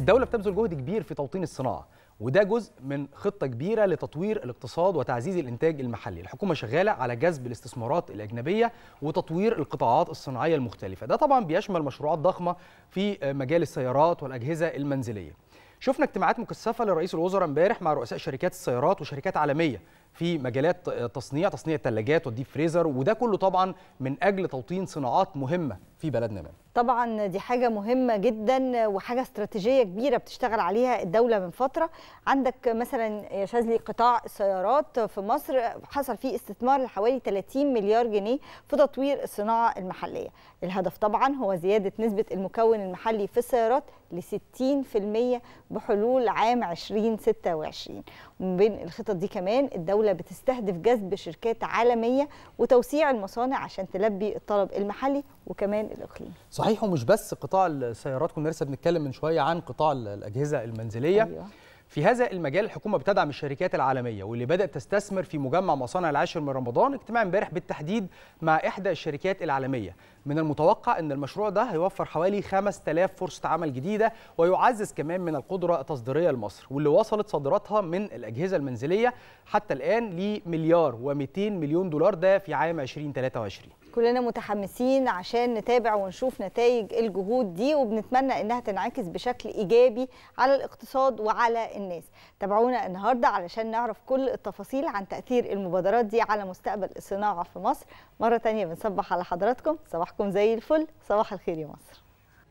الدولة بتبذل جهد كبير في توطين الصناعة، وده جزء من خطة كبيرة لتطوير الاقتصاد وتعزيز الإنتاج المحلي. الحكومة شغالة على جذب الاستثمارات الأجنبية وتطوير القطاعات الصناعية المختلفة، ده طبعا بيشمل مشروعات ضخمة في مجال السيارات والأجهزة المنزلية. شفنا اجتماعات مكثفة لرئيس الوزراء امبارح مع رؤساء شركات السيارات وشركات عالمية في مجالات تصنيع الثلاجات والديب فريزر، وده كله طبعا من أجل توطين صناعات مهمة في بلدنا. طبعا دي حاجة مهمة جدا وحاجة استراتيجية كبيرة بتشتغل عليها الدولة من فترة. عندك مثلا يا شاذلي قطاع السيارات في مصر حصل فيه استثمار لحوالي 30 مليار جنيه في تطوير الصناعة المحلية. الهدف طبعا هو زيادة نسبة المكون المحلي في السيارات ل 60% بحلول عام 2026. ومن بين الخطط دي كمان الدولة بتستهدف جذب شركات عالمية وتوسيع المصانع عشان تلبي الطلب المحلي وكمان الإقليمي. صحيح، ومش بس قطاع السيارات، كنا لسه بنتكلم من شويه عن قطاع الأجهزة المنزلية. أيوة. في هذا المجال الحكومة بتدعم الشركات العالمية واللي بدأت تستثمر في مجمع مصانع العاشر من رمضان. اجتماع امبارح بالتحديد مع إحدى الشركات العالمية، من المتوقع أن المشروع ده هيوفر حوالي 5000 فرصة عمل جديدة ويعزز كمان من القدرة التصديرية لمصر، واللي وصلت صادراتها من الأجهزة المنزلية حتى الآن لمليار و200 مليون دولار، ده في عام 2023. كلنا متحمسين عشان نتابع ونشوف نتائج الجهود دي، وبنتمنى انها تنعكس بشكل ايجابي على الاقتصاد وعلى الناس. تابعونا النهارده علشان نعرف كل التفاصيل عن تأثير المبادرات دي على مستقبل الصناعة في مصر. مرة تانية بنصبح على حضراتكم، صباحكم زي الفل، صباح الخير يا مصر.